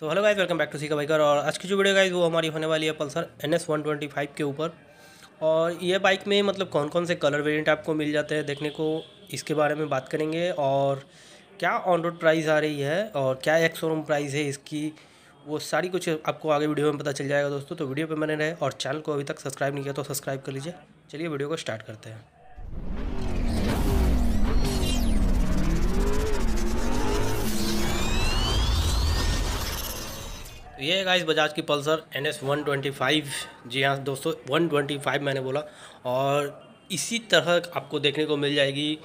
तो hello guys, welcome back to CK biker. और आज की जो वीडियो गाइस वो हमारी होने वाली है पल्सर NS 125 के ऊपर। और ये बाइक में मतलब कौन कौन से कलर वेरिएंट आपको मिल जाते हैं देखने को, इसके बारे में बात करेंगे। और क्या ऑन रोड प्राइस आ रही है और क्या एक्स शोरूम प्राइस है इसकी, वो सारी कुछ आपको आगे वीडियो में पता चल जाएगा दोस्तों। तो वीडियो पर बने रहे और चैनल को अभी तक सब्सक्राइब नहीं किया तो सब्सक्राइब कर लीजिए। चलिए वीडियो को स्टार्ट करते हैं। ये है गाइस बजाज की पल्सर NS 125। जी हाँ दोस्तों, 125 मैंने बोला। और इसी तरह आपको देखने को मिल जाएगी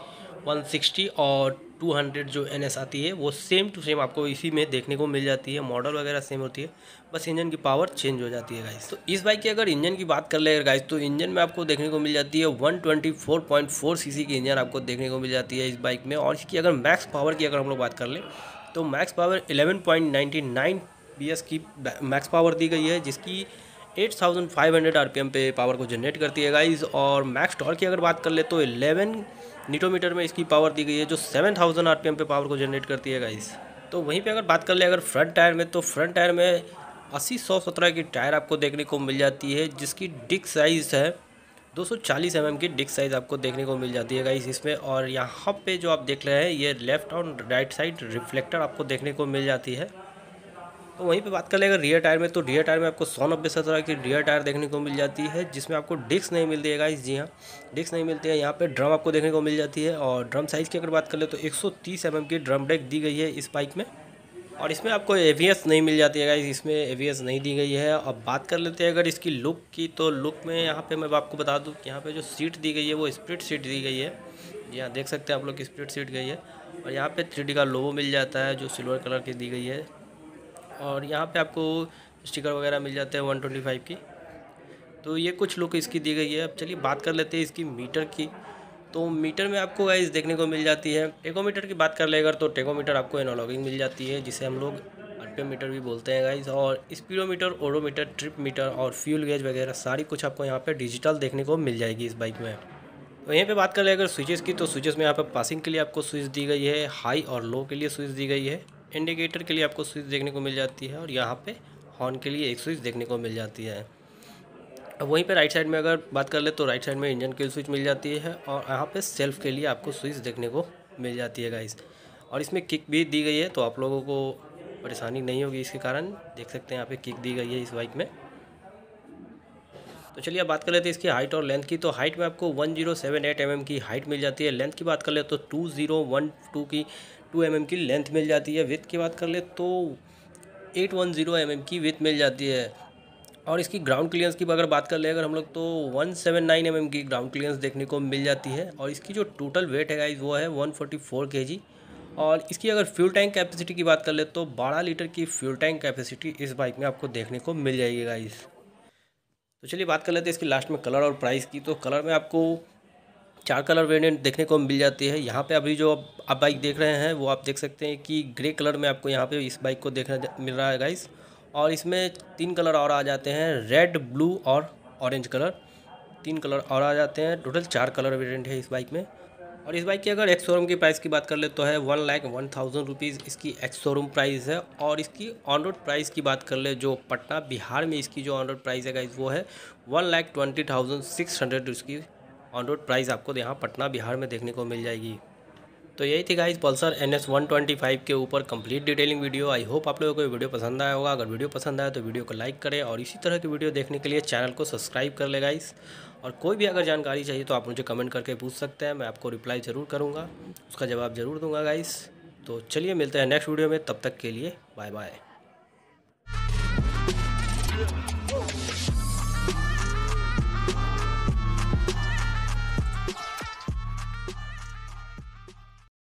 160 और 200 जो NS आती है वो सेम टू सेम आपको इसी में देखने को मिल जाती है। मॉडल वगैरह सेम होती है, बस इंजन की पावर चेंज हो जाती है गाइस। तो इस बाइक की अगर इंजन की बात कर ले गाइस तो इंजन में आपको देखने को मिल जाती है 124.4 सीसी की इंजन आपको देखने को मिल जाती है इस बाइक में। और इसकी अगर मैक्स पावर की अगर हम लोग बात कर लें तो मैक्स पावर 11.99 BS की मैक्स पावर दी गई है, जिसकी 8500 RPM पे पावर को जनरेट करती है गाइस। और मैक्स टॉर्क की अगर बात कर ले तो 11 न्यूटन मीटर में इसकी पावर दी गई है, जो 7000 RPM पे पावर को जनरेट करती है गाइस। तो वहीं पे अगर बात कर ले अगर फ्रंट टायर में, तो फ्रंट टायर में 80/117 की टायर आपको देखने को मिल जाती है, जिसकी डिस्क साइज़ है 240 mm की डिस्क साइज़ आपको देखने को मिल जाती है गाइस इसमें। और यहाँ पर जो आप देख रहे हैं ये लेफ्ट और राइट साइड रिफ्लेक्टर आपको देखने को मिल जाती है। तो वहीं पे बात कर लेगा रियर टायर में, तो रियर टायर में आपको 190/17 की रियर टायर देखने को मिल जाती है, जिसमें आपको डिस्क नहीं मिलती है गाइस। जी हाँ, डिस्क नहीं मिलती है। यहाँ पे ड्रम आपको देखने को मिल जाती है। और ड्रम साइज़ की अगर बात कर ले तो 130 mm की ड्रम डेक दी गई है इस बाइक में। और इसमें आपको ABS नहीं मिल जाती है गाइस, इसमें ABS नहीं दी गई है। अब बात कर लेते हैं अगर इसकी लुक की, तो लुक में यहाँ पर मैं आपको बता दूँ कि यहाँ पर जो सीट दी गई है वो स्प्लिट सीट दी गई है। जी हाँ, देख सकते हैं आप लोग स्प्लिट सीट गई है। और यहाँ पर 3D का लोगो मिल जाता है जो सिल्वर कलर की दी गई है। और यहाँ पे आपको स्टिकर वगैरह मिल जाते हैं 125 की। तो ये कुछ लुक इसकी दी गई है। अब चलिए बात कर लेते हैं इसकी मीटर की। तो मीटर में आपको गाइस देखने को मिल जाती है, टेकोमीटर की बात कर लेगा तो टेकोमीटर आपको एनालॉगिंग मिल जाती है, जिसे हम लोग RPM मीटर भी बोलते हैं गाइस। और स्पीडोमीटर, ओडोमीटर, ट्रिप मीटर और फ्यूल गेज वगैरह सारी कुछ आपको यहाँ पर डिजिटल देखने को मिल जाएगी इस बाइक में। वहीं पे बात कर ले अगर स्विचेस की, तो स्विचेस में यहाँ पर पासिंग के लिए आपको स्विच दी गई है, हाई और लो के लिए स्विच दी गई है, इंडिकेटर के लिए आपको स्विच देखने को मिल जाती है, और यहाँ पे हॉर्न के लिए एक स्विच देखने को मिल जाती है। अब वहीं पे राइट साइड में अगर बात कर ले तो राइट साइड में इंजन के लिए स्विच मिल जाती है, और यहाँ पे सेल्फ के लिए आपको स्विच देखने को मिल जाती है गाइस। और इसमें किक भी दी गई है, तो आप लोगों को परेशानी नहीं होगी इसके कारण। देख सकते हैं यहाँ पर किक दी गई है इस बाइक में। तो चलिए अब बात कर लेते हैं इसकी हाइट और लेंथ की। तो हाइट में आपको 1078 mm की हाइट मिल जाती है। लेंथ की बात कर ले तो 2012 की 2 mm की लेंथ मिल जाती है। विथ की बात कर ले तो 810 mm की विथ मिल जाती है। और इसकी ग्राउंड क्लियरेंस की अगर बात कर ले अगर हम लोग तो 179 mm की ग्राउंड क्लियरेंस देखने को मिल जाती है। और इसकी जो टोटल वेट है गाइस वो है 144 kg। और इसकी अगर फ्यूल टैंक कैपेसिटी की बात कर ले तो 12 लीटर की फ्यूल टैंक कैपेसिटी इस बाइक में आपको देखने को मिल जाएगी गाइस। तो चलिए बात कर लेते हैं इसकी लास्ट में कलर और प्राइस की। तो कलर में आपको 4 कलर वेरिएंट देखने को मिल जाती है। यहाँ पे अभी जो आप बाइक देख रहे हैं वो आप देख सकते हैं कि ग्रे कलर में आपको यहाँ पे इस बाइक को देखने मिल रहा है गाइस। और इसमें 3 कलर और आ जाते हैं, रेड, ब्लू और ऑरेंज कलर, 3 कलर और आ जाते हैं। टोटल 4 कलर वेरिएंट है इस बाइक में। और इस बाइक की अगर एक्स शोरूम की प्राइस की बात कर ले तो है 1,01,000 रुपीज़ इसकी एक्स शोरूम प्राइस है। और इसकी ऑन रोड प्राइस की बात कर ले जो पटना बिहार में इसकी जो ऑन रोड प्राइस है गाइस वो है 1,20,600 इसकी ऑन रोड प्राइस आपको यहाँ पटना बिहार में देखने को मिल जाएगी। तो यही थी गाइस पल्सर NS 125 के ऊपर complete detailing video. I hope आप लोगों को ये वीडियो पसंद आया होगा। अगर वीडियो पसंद आया तो वीडियो को लाइक करें और इसी तरह की वीडियो देखने के लिए चैनल को सब्सक्राइब कर ले गाइस। और कोई भी अगर जानकारी चाहिए तो आप मुझे कमेंट करके पूछ सकते हैं, मैं आपको रिप्लाई ज़रूर करूँगा, उसका जवाब ज़रूर दूँगा गाइस। तो चलिए मिलते हैं नेक्स्ट वीडियो में, तब तक के लिए बाय बाय।